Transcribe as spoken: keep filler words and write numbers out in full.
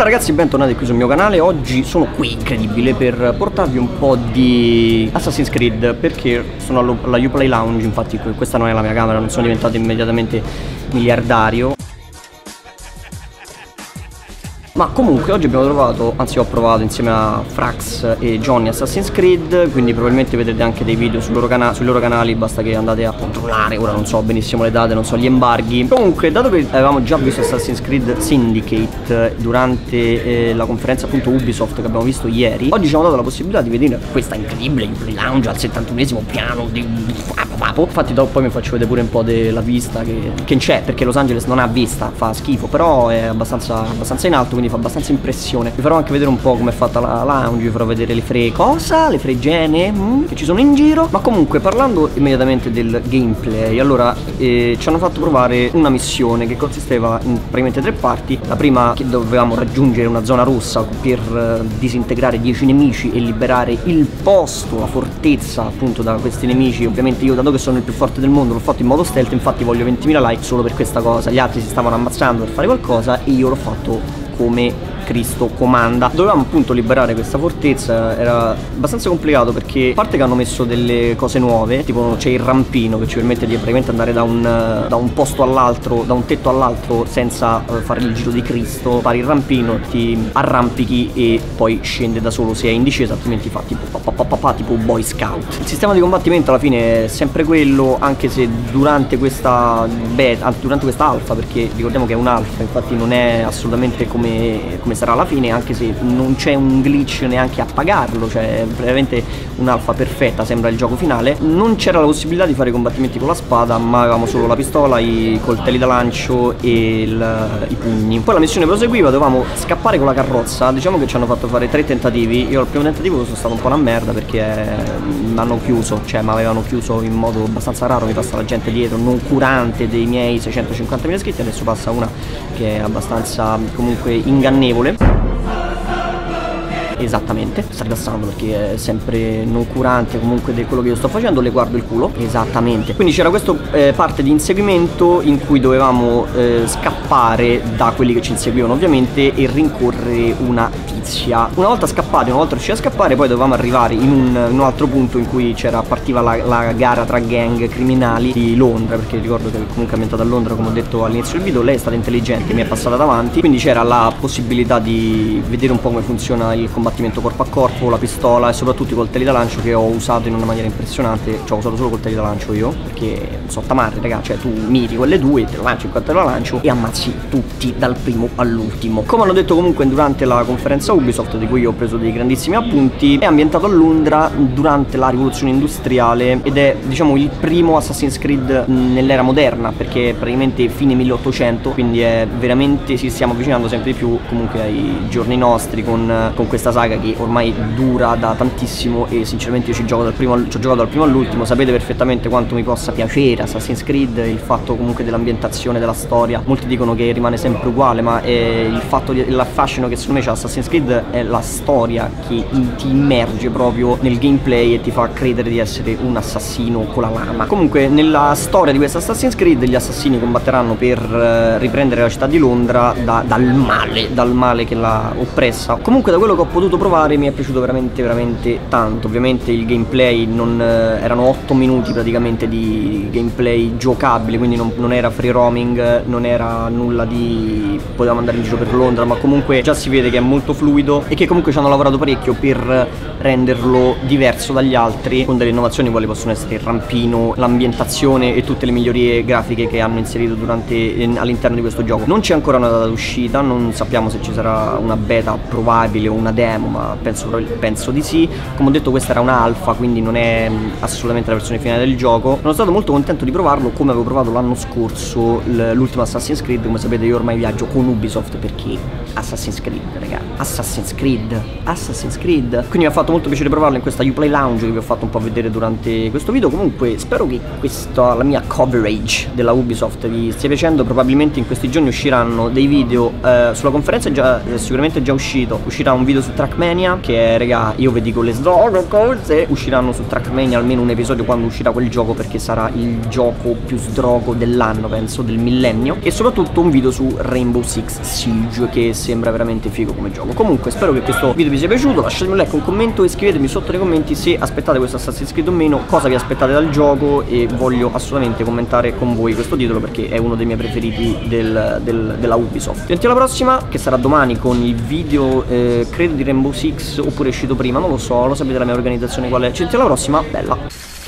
Hola ragazzi, bentornati qui sul mio canale. Oggi sono qui, incredibile, per portarvi un po' di Assassin's Creed, perché sono alla Uplay Lounge. Infatti questa non è la mia camera, non sono diventato immediatamente miliardario, ma comunque oggi abbiamo trovato, anzi ho provato insieme a Frax e Johnny Assassin's Creed, quindi probabilmente vedrete anche dei video sul loro cana sui loro canali, basta che andate a controllare, ora non so benissimo le date, non so gli embarghi. Comunque, dato che avevamo già visto Assassin's Creed Syndicate durante eh, la conferenza appunto Ubisoft che abbiamo visto ieri, oggi ci hanno dato la possibilità di vedere questa incredibile Uplay Lounge al settantunesimo piano di... Infatti dopo poi mi faccio vedere pure un po' della vista che, che c'è, perché Los Angeles non ha vista, fa schifo, però è abbastanza, abbastanza in alto, quindi fa abbastanza impressione. Vi farò anche vedere un po' come è fatta la lounge, vi farò vedere le fre... cosa? Le fregene mm, che ci sono in giro. Ma comunque, parlando immediatamente del gameplay, allora eh, ci hanno fatto provare una missione che consisteva in praticamente tre parti. La prima, che dovevamo raggiungere una zona rossa per eh, disintegrare dieci nemici e liberare il posto, la fortezza appunto, da questi nemici. Ovviamente io, da che sono il più forte del mondo, l'ho fatto in modo stealth, infatti voglio ventimila like solo per questa cosa. Gli altri si stavano ammazzando per fare qualcosa e io l'ho fatto come Cristo comanda. Dovevamo appunto liberare questa fortezza, era abbastanza complicato perché a parte che hanno messo delle cose nuove, tipo c'è il rampino che ci permette di praticamente andare da un, da un posto all'altro, da un tetto all'altro senza uh, fare il giro di Cristo. Fare il rampino, ti arrampichi e poi scende da solo se è in discesa, altrimenti fa tipo pa, pa, pa, pa, pa, tipo boy scout. Il sistema di combattimento alla fine è sempre quello, anche se durante questa beta, durante questa alfa, perché ricordiamo che è un'alfa, infatti non è assolutamente come, come sarà alla fine, anche se non c'è un glitch neanche a pagarlo, cioè è veramente un'alfa perfetta, sembra il gioco finale. Non c'era la possibilità di fare combattimenti con la spada, ma avevamo solo la pistola, i coltelli da lancio e il, i pugni. Poi la missione proseguiva, dovevamo scappare con la carrozza. Diciamo che ci hanno fatto fare tre tentativi. Io al primo tentativo sono stato un po' una merda perché mi hanno chiuso, cioè mi avevano chiuso in modo abbastanza raro, mi passa la gente dietro, non curante dei miei seicentocinquantamila iscritti. Adesso passa una che è abbastanza comunque ingannevole. Esattamente, sta rilassando perché è sempre non curante comunque di quello che io sto facendo, le guardo il culo. Esattamente. Quindi c'era questa eh, parte di inseguimento in cui dovevamo eh, scappare da quelli che ci inseguivano ovviamente e rincorrere una tizia. Una volta scappati, una volta riusciti a scappare, poi dovevamo arrivare in un, in un altro punto in cui c'era partiva la, la gara tra gang criminali di Londra, perché ricordo che comunque è ambientata a Londra, come ho detto all'inizio del video. Lei è stata intelligente, mi è passata davanti, quindi c'era la possibilità di vedere un po' come funziona il combattimento corpo a corpo, la pistola e soprattutto i coltelli da lancio, che ho usato in una maniera impressionante. Cioè ho usato solo coltelli da lancio io, perché so tamarri, raga, cioè tu miri quelle due, te lo lancio il coltello da lancio e ammazzi tutti dal primo all'ultimo. Come hanno detto comunque durante la conferenza Ubisoft, di cui io ho preso dei grandissimi appunti, è ambientato a Londra durante la rivoluzione industriale ed è, diciamo, il primo Assassin's Creed nell'era moderna, perché è praticamente fine milleottocento, quindi è veramente, ci stiamo avvicinando sempre di più comunque ai giorni nostri con, con questa saga che ormai dura da tantissimo e sinceramente io ci gioco dal primo, ci ho giocato dal primo all'ultimo. Sapete perfettamente quanto mi possa piacere Assassin's Creed, il fatto comunque dell'ambientazione, della storia. Molti dicono che rimane sempre uguale, ma eh, il fatto di l'affascino che secondo me c'è Assassin's Creed è la storia che in, ti immerge proprio nel gameplay e ti fa credere di essere un assassino con la lama. Comunque nella storia di questo Assassin's Creed gli assassini combatteranno per eh, riprendere la città di Londra da, dal male, dal male che l'ha oppressa. Comunque da quello che ho potuto provare mi è piaciuto veramente veramente tanto. Ovviamente il gameplay non eh, erano otto minuti praticamente di gameplay giocabile, quindi non, non era free roaming, non era nulla di potevamo andare in giro per Londra, ma comunque già si vede che è molto fluido e che comunque ci hanno lavorato parecchio per renderlo diverso dagli altri, con delle innovazioni quali possono essere il rampino, l'ambientazione e tutte le migliorie grafiche che hanno inserito durante all'interno di questo gioco. Non c'è ancora una data d'uscita, non sappiamo se ci sarà una beta probabile o una demo, ma penso, penso di sì. Come ho detto, questa era un'alfa, quindi non è assolutamente la versione finale del gioco. Sono stato molto contento di provarlo, come avevo provato l'anno scorso l'ultimo Assassin's Creed. Come sapete io ormai viaggio con Ubisoft perché Assassin's Creed, raga, Assassin's Creed, Assassin's Creed. Quindi mi ha fatto molto piacere provarlo in questa Uplay Lounge che vi ho fatto un po' vedere durante questo video. Comunque spero che questa, la mia coverage della Ubisoft, vi stia piacendo. Probabilmente in questi giorni usciranno dei video eh, sulla conferenza, è già, è sicuramente già uscito. Uscirà un video su Trackmania Trackmania, che raga, io vi dico le loro cose, usciranno su Trackmania almeno un episodio quando uscirà quel gioco, perché sarà il gioco più sdrogo dell'anno, penso, del millennio. E soprattutto un video su Rainbow Six Siege, che sembra veramente figo come gioco. Comunque spero che questo video vi sia piaciuto, lasciatemi un like, un commento e scrivetemi sotto nei commenti se aspettate questo Assassin's Creed o meno, cosa vi aspettate dal gioco, e voglio assolutamente commentare con voi questo titolo perché è uno dei miei preferiti del, del, della Ubisoft. Senti alla prossima, che sarà domani, con il video eh, credo di Rainbow Six, oppure è uscito prima, non lo so, lo sapete la mia organizzazione qual è. Senti alla prossima, bella!